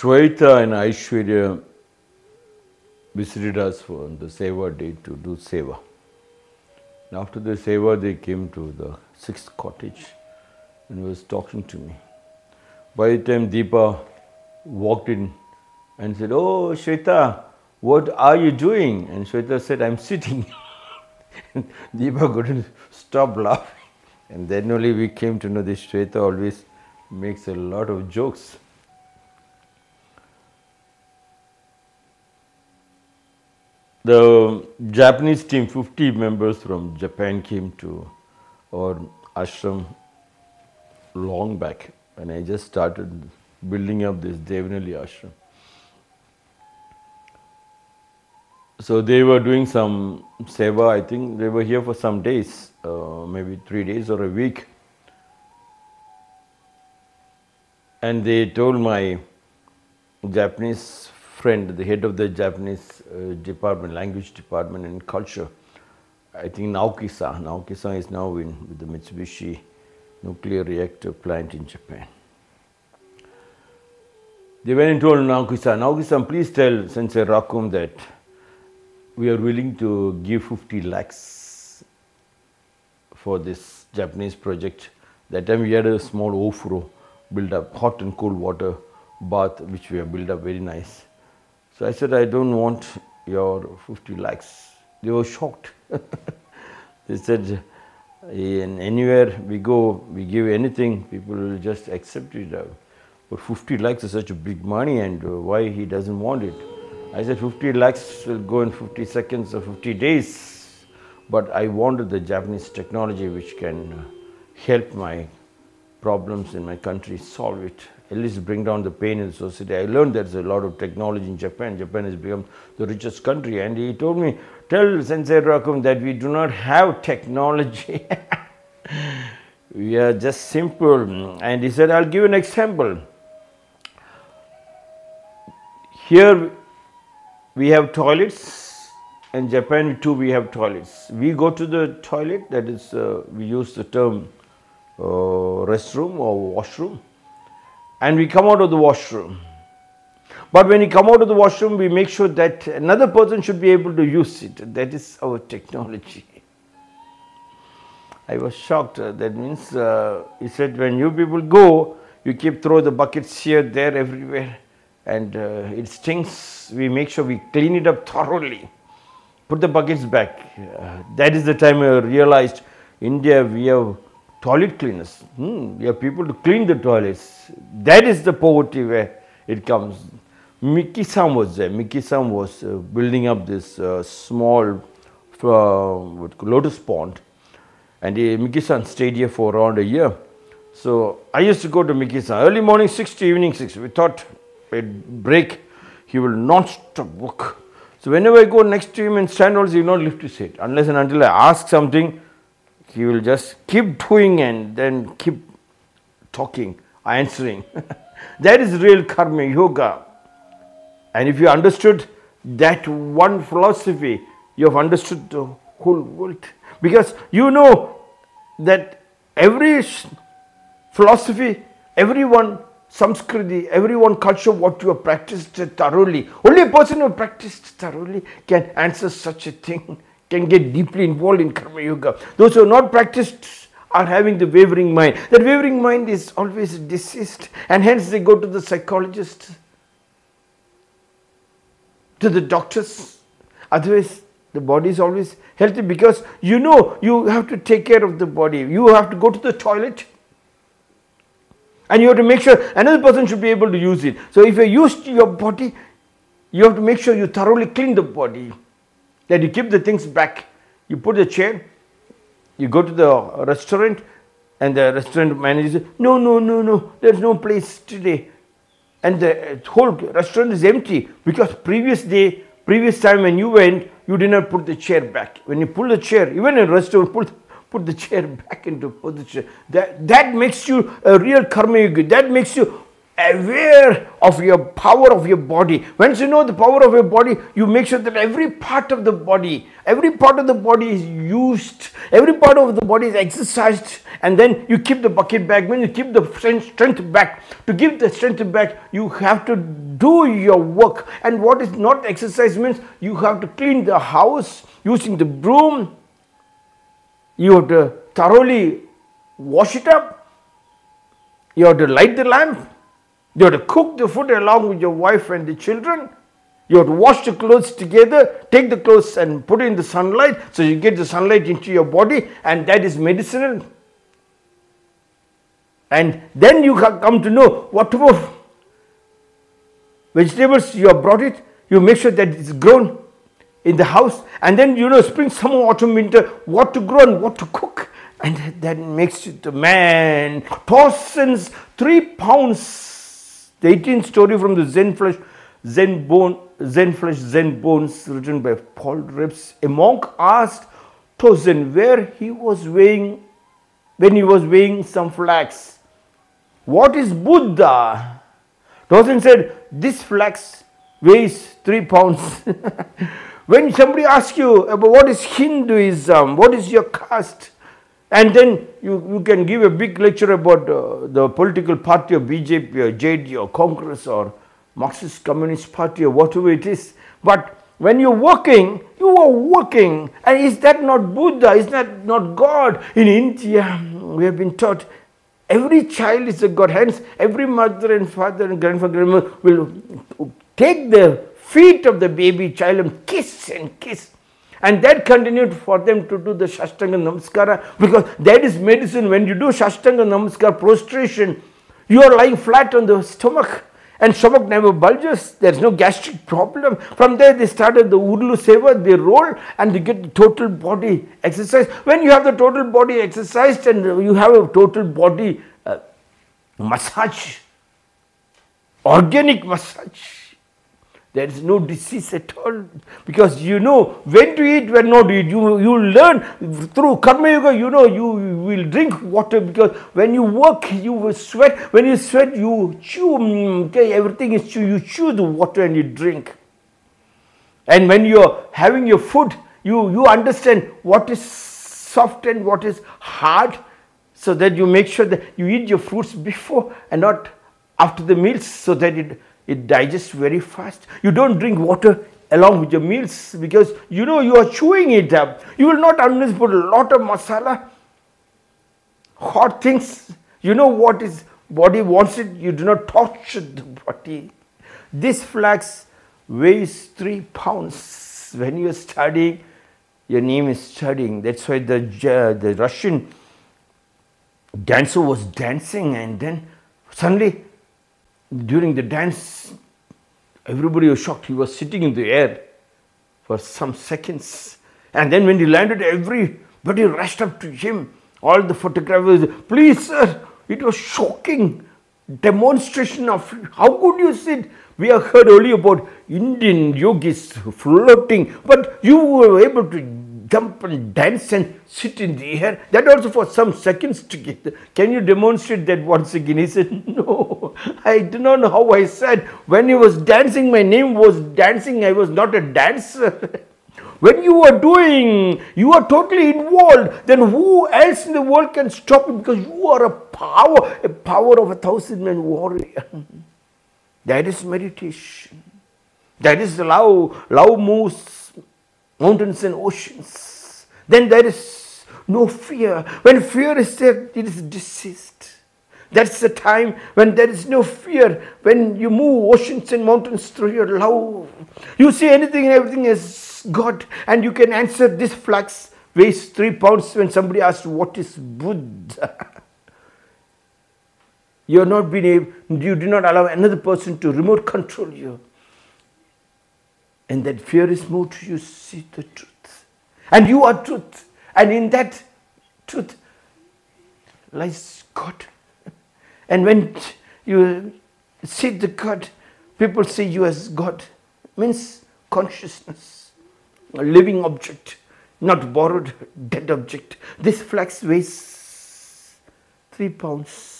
Shweta and Aishwarya visited us for the Seva day to do Seva. And after the Seva, they came to the sixth cottage and was talking to me. By the time Deepa walked in and said, "Oh, Shweta, what are you doing?" And Shweta said, "I'm sitting." And Deepa couldn't stop laughing. And then only we came to know this Shweta always makes a lot of jokes. The Japanese team, 50 members from Japan, came to our ashram long back when I just started building up this Devanali ashram. So they were doing some seva, I think they were here for some days, maybe 3 days or a week. And they told my Japanese friend, the head of the Japanese department, language department and culture, I think Naoki-san. Naoki-san is now in with the Mitsubishi nuclear reactor plant in Japan. They went and told Naoki-san, "Naoki-san, please tell Sensei Rakum that we are willing to give 50 lakhs for this Japanese project." That time we had a small Ofuro build up, hot and cold water bath, which we have built up very nice. So I said, "I don't want your 50 lakhs. They were shocked. They said, "Anywhere we go, we give anything, people will just accept it. But 50 lakhs is such a big money, and why he doesn't want it?" I said, 50 lakhs will go in 50 seconds or 50 days, but I wanted the Japanese technology which can help my problems in my country, solve it, at least bring down the pain in society. I learned there's a lot of technology in Japan. Japan has become the richest country, and he told me, "Tell Sensei Rakum that we do not have technology." We are just simple. And he said, "I'll give you an example. Here we have toilets, and in Japan too we have toilets. We go to the toilet, that is, we use the term restroom or washroom, and we come out of the washroom. But when we come out of the washroom, we make sure that another person should be able to use it. That is our technology." I was shocked. That means, he said, "When you people go, you keep throw the buckets here, there, everywhere, and it stinks. We make sure we clean it up thoroughly. Put the buckets back." That is the time I realized, India, we have toilet cleaners. We have people to clean the toilets. That is the poverty where it comes. Miki-san was there. Miki-san was building up this small lotus pond. And Miki-san stayed here for around a year. So I used to go to Miki-san. Early morning 6 to evening 6. We thought we'd break. He will not stop work. So whenever I go next to him and stand also, he will not lift his head. Unless and until I ask something, he will just keep doing and then keep talking, answering. That is real karma yoga. And if you understood that one philosophy, you have understood the whole world. Because you know that every philosophy, everyone Samskriti, everyone culture, what you have practiced thoroughly. Only a person who practiced thoroughly can answer such a thing, can get deeply involved in karma yoga. Those who are not practiced are having the wavering mind. That wavering mind is always diseased, and hence they go to the psychologist, to the doctors. Otherwise, the body is always healthy, because you know you have to take care of the body. You have to go to the toilet, and you have to make sure another person should be able to use it. So if you use your body, you have to make sure you thoroughly clean the body. That you keep the things back. You put the chair, you go to the restaurant, and the restaurant manager says, "No, no, no, no, there's no place today." And the whole restaurant is empty, because previous day, previous time when you went, you did not put the chair back. When you pull the chair, even in a restaurant, put the chair back into position. That makes you a real karma yogi. That makes you aware of your power of your body. Once you know the power of your body, you make sure that every part of the body is used, every part of the body is exercised, and then you keep the bucket back. When you keep the strength back, to give the strength back, you have to do your work. And what is not exercise means you have to clean the house using the broom, you have to thoroughly wash it up, you have to light the lamp, you have to cook the food along with your wife and the children, you have to wash the clothes together, take the clothes and put it in the sunlight, so you get the sunlight into your body, and that is medicinal. And then you come to know whatever vegetables you have brought it, you make sure that it's grown in the house, and then you know spring, summer, autumn, winter, what to grow and what to cook. And that makes you the man. Tozan's 3 pounds, the 18th story from the Zen Flesh, Zen Bone, Zen Flesh, Zen Bones, written by Paul Reps. A monk asked Tozan when he was weighing some flax, "What is Buddha?" Tozan said, "This flax weighs 3 pounds." When somebody asks you about what is Hinduism, what is your caste, and then you can give a big lecture about the political party of BJP or JD or Congress or Marxist Communist Party or whatever it is. But when you're working, you are working. And is that not Buddha? Is that not God? In India, we have been taught every child is a God. Hence, every mother and father and grandfather and grandmother will take the feet of the baby child and kiss. And that continued for them to do the Shastanga Namaskara, because that is medicine. When you do Shastanga Namaskara prostration, you are lying flat on the stomach, and stomach never bulges. There is no gastric problem. From there they started the Urulu Seva, they roll and they get the total body exercise. When you have the total body exercised and you have a total body massage, organic massage, there is no disease at all, because you know when to eat, when not to eat. You learn through Karma Yoga, you know you will drink water, because when you work, you will sweat. When you sweat, you chew, okay, everything is chew. You chew the water and you drink. And when you are having your food, you understand what is soft and what is hard, so that you make sure that you eat your fruits before and not after the meals, so that it digests very fast. You don't drink water along with your meals, because you know you are chewing it up. You will not, unless put a lot of masala, hot things. You know what is body wants it. You do not torture the body. This flax weighs 3 pounds. When you are studying, your name is studying. That's why the Russian dancer was dancing, and then suddenly, during the dance, everybody was shocked. He was sitting in the air for some seconds, and then when he landed, everybody rushed up to him. All the photographers, "Please sir," it was shocking demonstration of how could you sit. We have heard only about Indian yogis floating, but you were able to jump and dance and sit in the air, that also for some seconds together. "Can you demonstrate that once again?" He said, "No, I do not know how I said. When he was dancing, my name was dancing. I was not a dancer." When you are doing, you are totally involved, then who else in the world can stop it, because you are a power of 1,000-man warrior. That is meditation. That is love. Love moves mountains and oceans. Then there is no fear. When fear is there, it is deceased. That's the time when there is no fear. When you move oceans and mountains through your love, you see anything and everything as God, and you can answer. This flax weighs 3 pounds. When somebody asks, "What is Buddha?" You are not being able, you do not allow another person to remote control you. And that fear is moved, you see the truth. And you are truth. And in that truth lies God. And when you see the God, people see you as God. Means consciousness, a living object, not borrowed, dead object. This flax weighs 3 pounds.